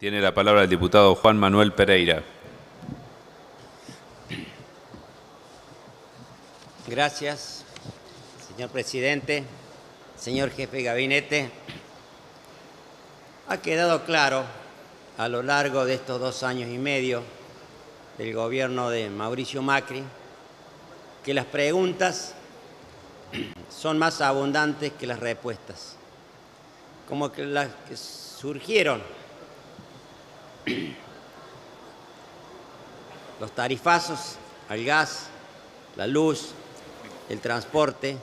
Tiene la palabra el diputado Juan Manuel Pereira. Gracias, señor presidente, señor jefe de gabinete. Ha quedado claro a lo largo de estos 2 años y medio del gobierno de Mauricio Macri que las preguntas son más abundantes que las respuestas, como que las que surgieron. Los tarifazos al gas, la luz, el transporte,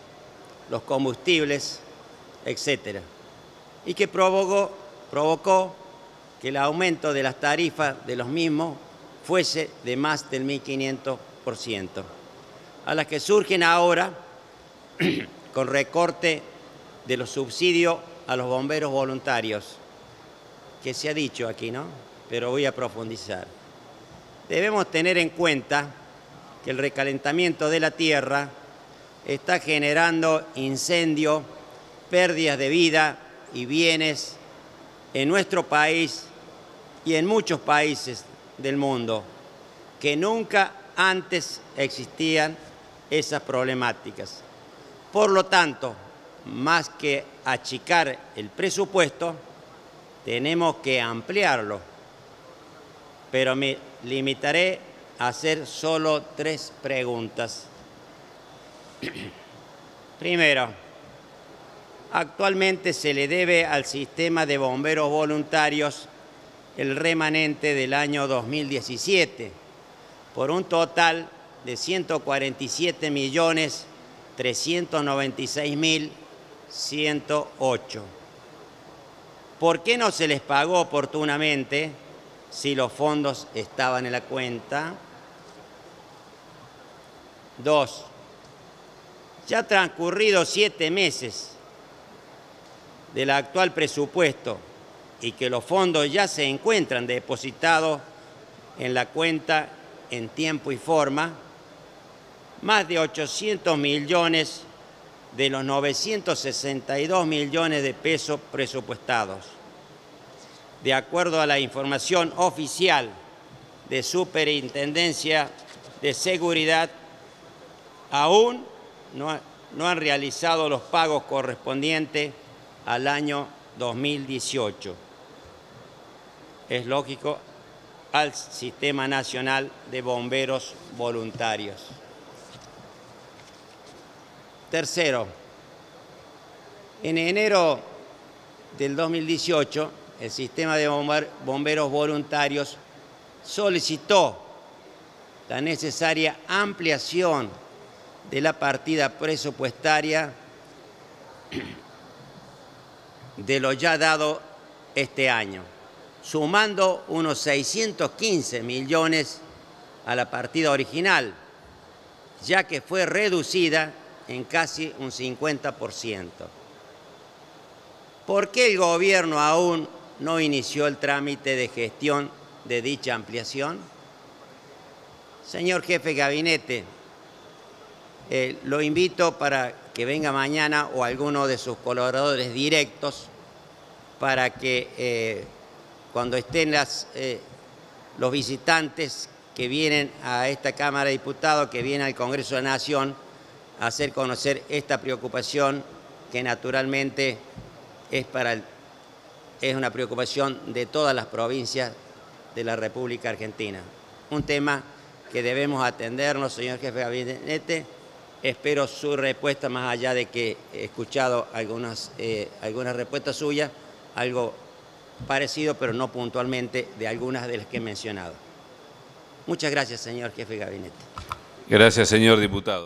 los combustibles, etc. Y que provocó que el aumento de las tarifas de los mismos fuese de más del 1.500%, a las que surgen ahora con recorte de los subsidios a los bomberos voluntarios, que se ha dicho aquí, ¿no? Pero voy a profundizar. Debemos tener en cuenta que el recalentamiento de la tierra está generando incendios, pérdidas de vida y bienes en nuestro país y en muchos países del mundo, que nunca antes existían esas problemáticas. Por lo tanto, más que achicar el presupuesto, tenemos que ampliarlo, pero me limitaré a hacer solo 3 preguntas. Primero, actualmente se le debe al sistema de bomberos voluntarios el remanente del año 2017, por un total de 147.396.108. ¿Por qué no se les pagó oportunamente si los fondos estaban en la cuenta? 2. Ya han transcurrido 7 meses del actual presupuesto y que los fondos ya se encuentran depositados en la cuenta en tiempo y forma, más de 800 millones de los 962 millones de pesos presupuestados. De acuerdo a la información oficial de Superintendencia de Seguridad, aún no han realizado los pagos correspondientes al año 2018. Es lógico, al Sistema Nacional de Bomberos Voluntarios. Tercero, en enero del 2018, el Sistema de Bomberos Voluntarios solicitó la necesaria ampliación de la partida presupuestaria de lo ya dado este año, sumando unos 615 millones a la partida original, ya que fue reducida en casi un 50%. ¿Por qué el gobierno aún no inició el trámite de gestión de dicha ampliación? Señor jefe de gabinete, lo invito para que venga mañana o alguno de sus colaboradores directos para que cuando estén los visitantes que vienen a esta Cámara de Diputados, que vienen al Congreso de la Nación, a hacer conocer esta preocupación que naturalmente es una preocupación de todas las provincias de la República Argentina. Un tema que debemos atendernos, señor jefe de gabinete. Espero su respuesta, más allá de que he escuchado algunas respuestas suyas, algo parecido, pero no puntualmente, de algunas de las que he mencionado. Muchas gracias, señor jefe de gabinete. Gracias, señor diputado.